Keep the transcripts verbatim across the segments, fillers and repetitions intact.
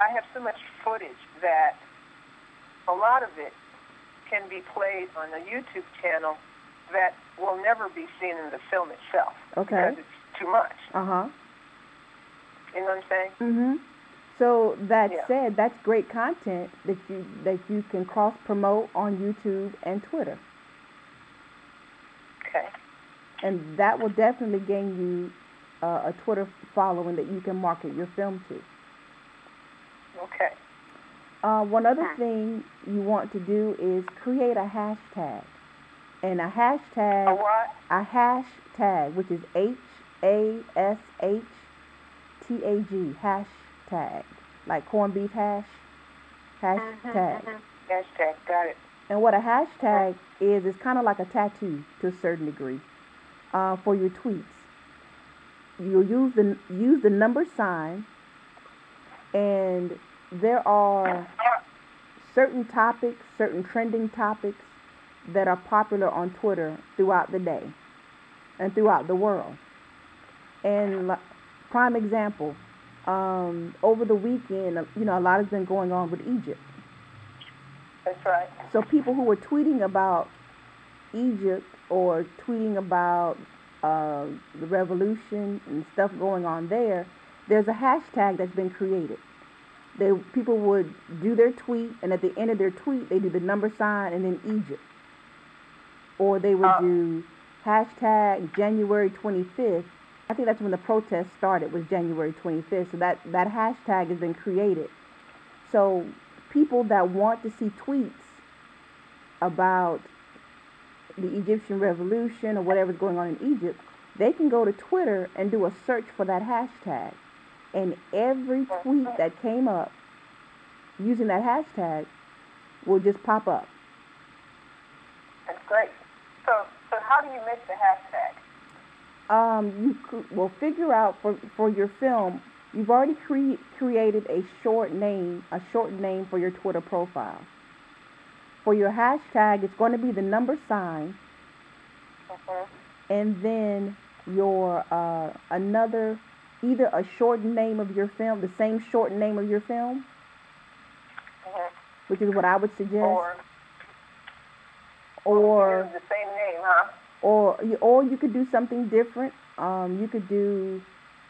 I have so much footage that a lot of it can be played on a YouTube channel that will never be seen in the film itself. Okay. Because it's too much. Uh-huh. You know what I'm saying? Mm-hmm. So that yeah. said, that's great content that you that you can cross-promote on YouTube and Twitter. Okay. And that will definitely gain you uh, a Twitter following that you can market your film to. Okay. Uh, one other thing you want to do is create a hashtag. And a hashtag... A what? A hashtag, which is H A S H T A G, hashtag. Like corned beef hash, hashtag. Mm-hmm, mm-hmm. Hashtag, got it. And what a hashtag is, it's kind of like a tattoo to a certain degree uh, for your tweets. You'll use the, use the number sign, and there are certain topics, certain trending topics that are popular on Twitter throughout the day and throughout the world. And prime example, um, over the weekend, you know, a lot has been going on with Egypt. That's right. So people who were tweeting about Egypt or tweeting about uh, the revolution and stuff going on there, there's a hashtag that's been created. They people would do their tweet, and at the end of their tweet, they do the number sign and then Egypt. Or they would oh. do hashtag January twenty-fifth. I think that's when the protest started, was January twenty-fifth. So that, that hashtag has been created. So people that want to see tweets about the Egyptian revolution or whatever's going on in Egypt, they can go to Twitter and do a search for that hashtag. And every tweet that came up using that hashtag will just pop up. That's great. So, so how do you make the hashtag? Um, you could, well, figure out for, for your film. You've already cre- created a short name, a short name for your Twitter profile. For your hashtag, it's going to be the number sign, mm-hmm. and then your uh, another, either a short name of your film, the same short name of your film, mm-hmm. which is what I would suggest. Or Or the same name, huh? Or, or you could do something different. Um, you could do,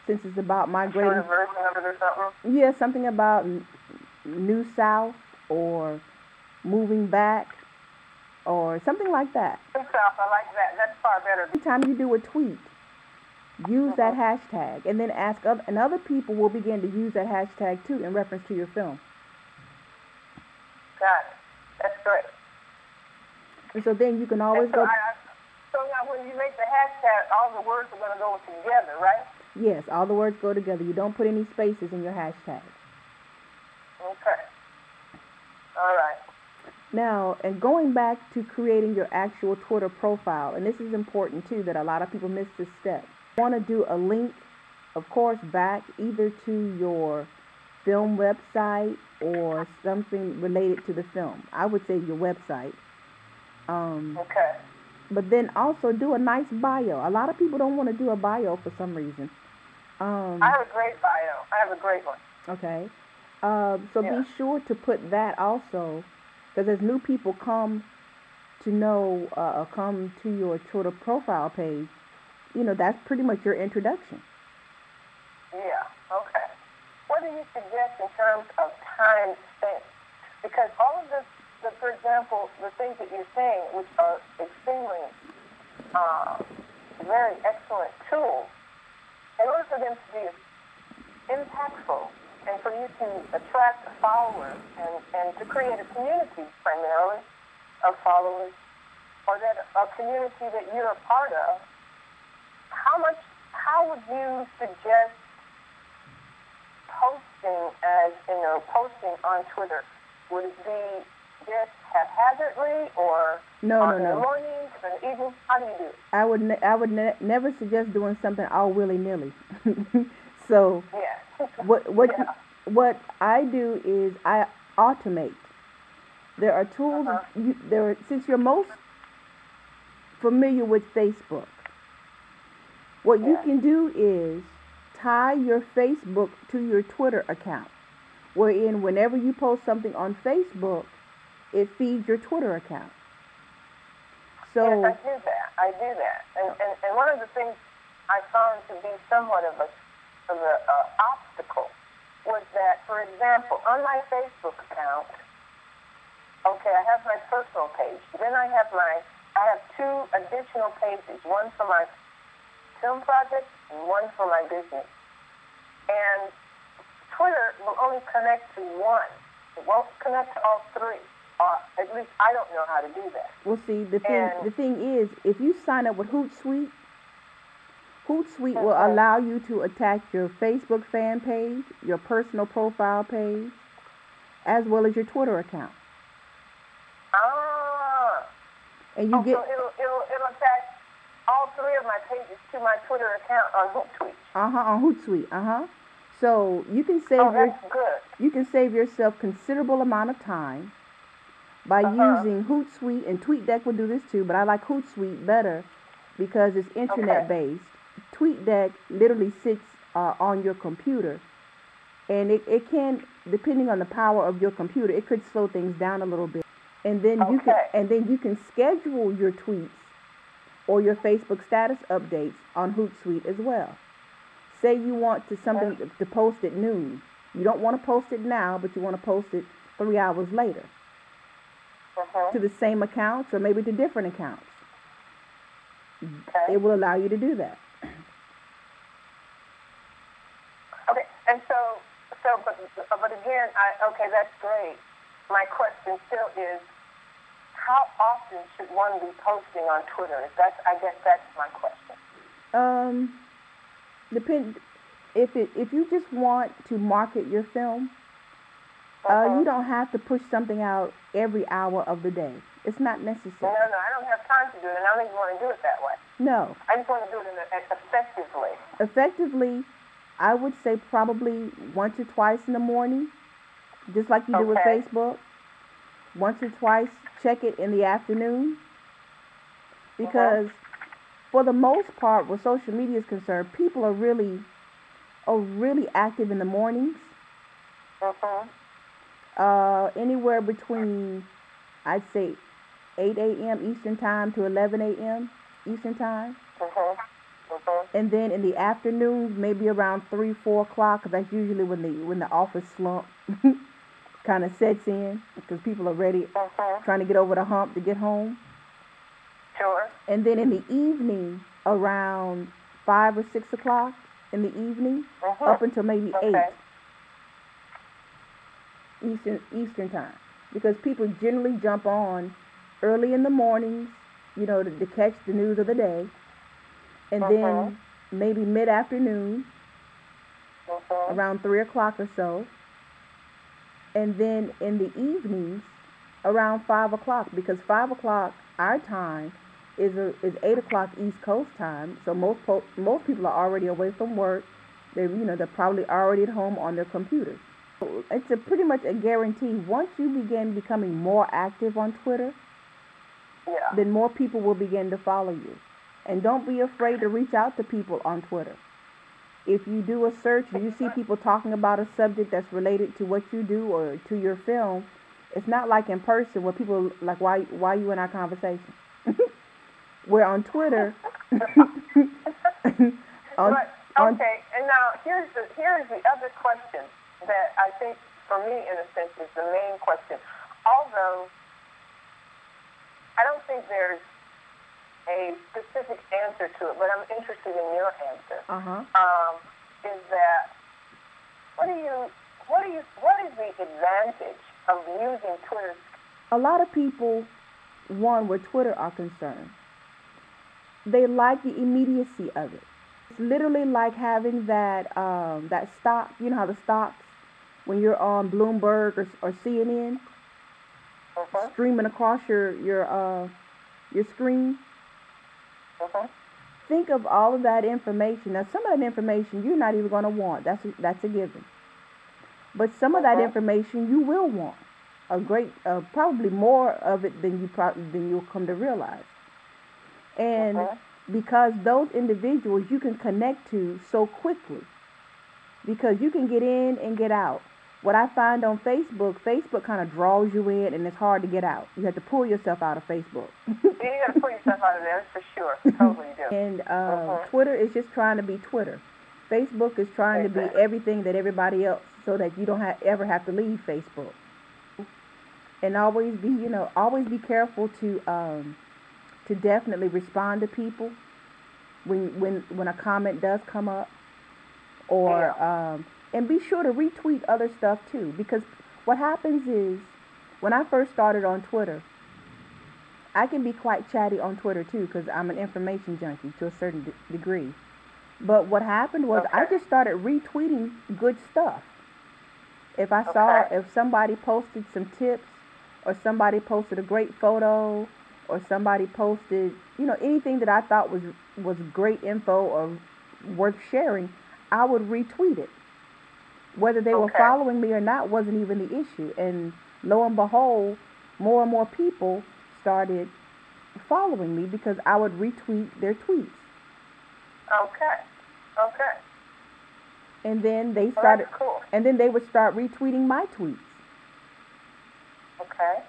since it's about migrating. Sort of version of it or something? Yeah, something about New South or moving back or something like that. New South, I like that. That's far better. Every time you do a tweet, use mm-hmm. that hashtag and then ask other, and other people will begin to use that hashtag too in reference to your film. Got it. That's great. And so then you can always so go... I, I, so now when you make the hashtag, all the words are going to go together, right? Yes, all the words go together. You don't put any spaces in your hashtag. Okay. All right. Now, and going back to creating your actual Twitter profile, and this is important too, that a lot of people miss this step. You want to do a link, of course, back either to your film website or something related to the film. I would say your website. Um, okay. But then also do a nice bio. A lot of people don't want to do a bio for some reason. Um, I have a great bio. I have a great one. Okay. Uh, so yeah. be sure to put that also, because as new people come to know, uh, come to your Twitter profile page, you know, that's pretty much your introduction. Yeah. Okay. What do you suggest in terms of time spent? Because all of this. So, for example, the things that you're saying, which are extremely, uh, very excellent tools, in order for them to be impactful and for you to attract followers and, and to create a community primarily of followers, or that a community that you're a part of, how much, how would you suggest posting as, you know, posting on Twitter? Would it be just haphazardly, or no, on no, no. the mornings, or the evenings? How do you do it? I would, ne- I would ne- never suggest doing something all willy-nilly. So yeah. what, what, yeah. what I do is I automate. There are tools. Uh-huh. You, there, are, since you're most familiar with Facebook, what yeah. you can do is tie your Facebook to your Twitter account. wherein whenever you post something on Facebook, it feeds your Twitter account. So yes, I do that. I do that. And, and, and one of the things I found to be somewhat of a of an uh, obstacle was that, for example, on my Facebook account, okay, I have my personal page. Then I have my, I have two additional pages, one for my film project and one for my business. And Twitter will only connect to one. It won't connect to all three. Or at least I don't know how to do that. Well, see, the thing, the thing is, if you sign up with Hootsuite, Hootsuite will allow you to attach your Facebook fan page, your personal profile page, as well as your Twitter account. Ah. And you oh, get. So it'll, it'll, it'll attach all three of my pages to my Twitter account on Hootsuite. Uh huh. On Hootsuite. Uh huh. So you can save oh, your. That's good. You can save yourself considerable amount of time by uh-huh. using Hootsuite, and TweetDeck will do this too. But I like Hootsuite better because it's internet based. Okay. TweetDeck literally sits uh, on your computer, and it, it can, depending on the power of your computer, it could slow things down a little bit. And then okay. you can and then you can schedule your tweets or your Facebook status updates on Hootsuite as well. Say you want to something okay. to post at noon. You don't want to post it now, but you want to post it three hours later uh-huh. to the same accounts or maybe to different accounts. Okay. It will allow you to do that. Okay, and so, so, but, but again, I, okay, that's great. My question still is, how often should one be posting on Twitter? That's, I guess, that's my question. Um, depend if it if you just want to market your film, uh-huh. uh, you don't have to push something out every hour of the day. It's not necessary. No, no, I don't have time to do it, and I don't even want to do it that way. No. I just want to do it in a, effectively. Effectively, I would say probably once or twice in the morning, just like you okay. do with Facebook. Once or twice, check it in the afternoon. Because uh-huh. for the most part, where social media is concerned, people are really are really active in the mornings. Uh-huh. Uh, anywhere between, I'd say, eight a.m. Eastern Time to eleven a.m. Eastern Time. Uh-huh. Uh-huh. And then in the afternoon, maybe around three, four o'clock, because that's usually when the, when the office slump kind of sets in, because people are ready, uh-huh. trying to get over the hump to get home. Sure. And then in the evening, around five or six o'clock in the evening, uh-huh. up until maybe okay. eight Eastern, Eastern Time, because people generally jump on early in the mornings, you know, to, to catch the news of the day. And uh-huh. then maybe mid-afternoon, uh-huh. around three o'clock or so. And then in the evenings, around five o'clock, because five o'clock, our time, is a, is eight o'clock East Coast time. So most po- most people are already away from work. They're, you know, they're probably already at home on their computers. So it's a pretty much a guarantee. Once you begin becoming more active on Twitter, yeah. then more people will begin to follow you. And don't be afraid to reach out to people on Twitter. If you do a search and you see people talking about a subject that's related to what you do or to your film, it's not like in person where people are like, why, why are you in our conversation? Where on Twitter... on, but, okay, and now here's the, here's the other question that I think, for me, in a sense, is the main question. Although, I don't think there's a specific answer to it, but I'm interested in your answer. Uh-huh. Um, is that what do you what do you what is the advantage of using Twitter? A lot of people, one, where Twitter are concerned, they like the immediacy of it. It's literally like having that um, that stock. You know how the stocks when you're on Bloomberg or, or C N N, uh-huh. streaming across your your uh, your screen. Uh-huh. Think of all of that information. Now, some of that information you're not even going to want. That's a, that's a given. But some uh-huh. of that information you will want. A great, uh, probably more of it than you pro- than you'll come to realize. And uh-huh. because those individuals you can connect to so quickly, because you can get in and get out. What I find on Facebook, Facebook kind of draws you in, and it's hard to get out. You have to pull yourself out of Facebook. You got to pull yourself out of there, that's for sure. Totally do. And uh, mm-hmm. Twitter is just trying to be Twitter. Facebook is trying exactly. to be everything that everybody else, so that you don't have, ever have to leave Facebook. And always be, you know, always be careful to um, to definitely respond to people when when when a comment does come up, or yeah. um, and be sure to retweet other stuff too, because what happens is, when I first started on Twitter, I can be quite chatty on Twitter too, because I'm an information junkie to a certain de- degree. But what happened was, okay. I just started retweeting good stuff. If I okay. saw, if somebody posted some tips, or somebody posted a great photo, or somebody posted, you know, anything that I thought was was great info or worth sharing, I would retweet it. Whether they okay. were following me or not wasn't even the issue. And lo and behold, more and more people started following me because I would retweet their tweets. Okay. Okay. And then they started, well, cool. and then they would start retweeting my tweets. Okay.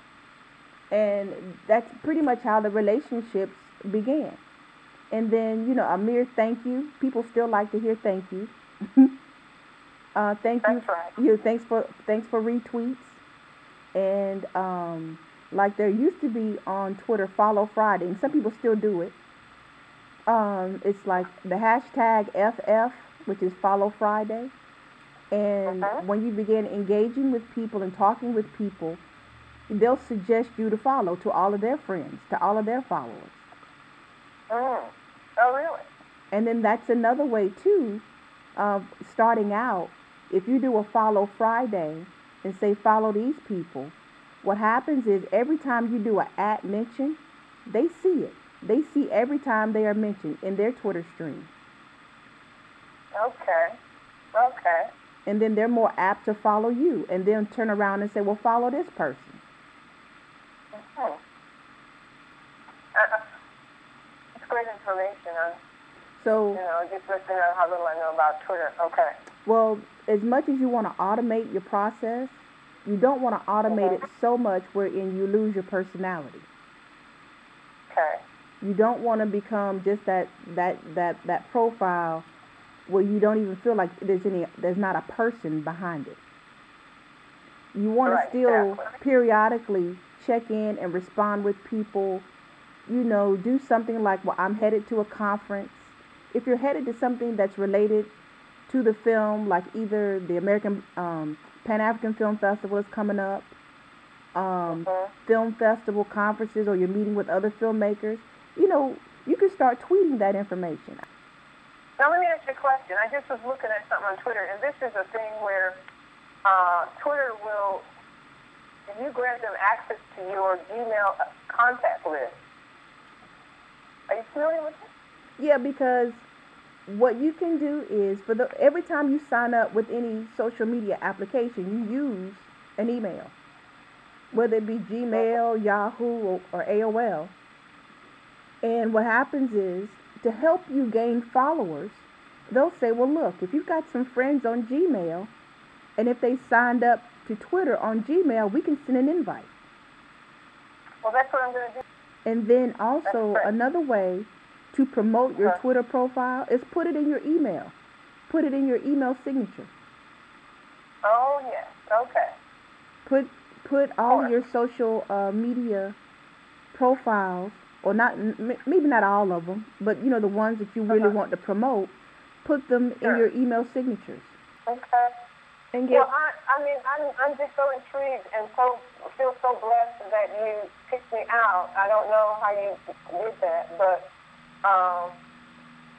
And that's pretty much how the relationships began. And then, you know, a mere thank you. People still like to hear thank you. uh, thank that's you. Right. You thanks for thanks for retweets. And um, like there used to be on Twitter, Follow Friday, and some people still do it. Um, it's like the hashtag F F, which is Follow Friday. And uh-huh. when you begin engaging with people and talking with people, they'll suggest you to follow to all of their friends, to all of their followers. Oh, oh really? And then that's another way, too, of starting out. If you do a Follow Friday and say, follow these people, what happens is every time you do an at mention, they see it. They see every time they are mentioned in their Twitter stream. Okay, okay. And then they're more apt to follow you, and then turn around and say, well, follow this person. Mm-hmm. Uh, it's great information. Huh? So, you know, just listening to how little I know about Twitter. Okay. Well, as much as you want to automate your process, you don't want to automate mm-hmm. it so much wherein you lose your personality. Okay. You don't want to become just that, that, that, that profile where you don't even feel like there's any, there's not a person behind it. You want right, to still exactly. periodically check in and respond with people. You know, do something like, well, I'm headed to a conference. If you're headed to something that's related to the film, like either the American um, Pan African Film Festival is coming up, um, mm-hmm. film festival conferences, or you're meeting with other filmmakers, you know, you can start tweeting that information. Now, let me ask you a question. I just was looking at something on Twitter, and this is a thing where uh, Twitter will, if you grant them access to your Gmail contact list. Are you familiar with it? Yeah, because what you can do is, for the every time you sign up with any social media application, you use an email, whether it be Gmail, Yahoo, or, or A O L. And what happens is, to help you gain followers, they'll say, well, look, if you've got some friends on Gmail, and if they signed up to Twitter on Gmail, we can send an invite. Well, that's what I'm going to do. And then also another way to promote your uh-huh. Twitter profile is put it in your email. Put it in your email signature. Oh, yes. Okay. Put put all of your social uh, media profiles, or not, maybe not all of them, but, you know, the ones that you really uh-huh. want to promote, put them sure. in your email signatures. Okay. And get, well, I, I mean, I'm, I'm just so intrigued and so feel so blessed that you picked me out. I don't know how you did that, but um,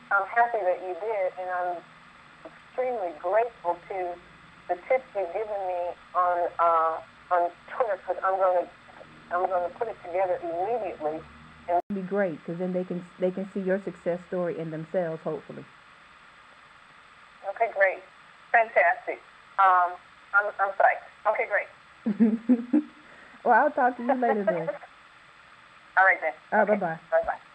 I'm happy that you did, and I'm extremely grateful to the tips you've given me on uh, on Twitter, because I'm going to I'm going to put it together immediately. Be great, because then they can they can see your success story in themselves, hopefully. Okay, great, fantastic. Um, I'm I'm psyched. Okay, great. Well, I'll talk to you later then. All right then. All right, okay. Bye bye. Bye bye.